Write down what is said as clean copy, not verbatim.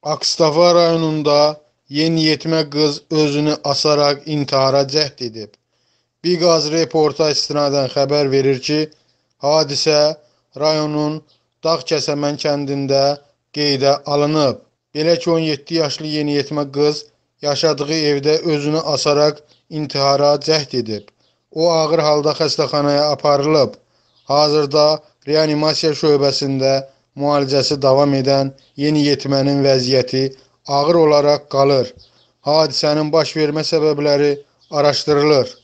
Akstafa rayonunda yeniyetmə qız özünü asaraq intihara cəhd edib. Bigaz reportaj istinadən xəbər verir ki, hadisə rayonun Dağkəsəmən kəndində qeydə alınıb. Belə ki, 17 yaşlı yeniyetmə qız yaşadığı evdə özünü asaraq intihara cəhd edib. O ağır halda xəstəxanaya aparılıb. Hazırda reanimasiya şöbəsində müalicəsi davam edən yeniyetmənin vəziyyəti ağır olaraq qalır. Hadisənin baş vermə səbəbləri araşdırılır.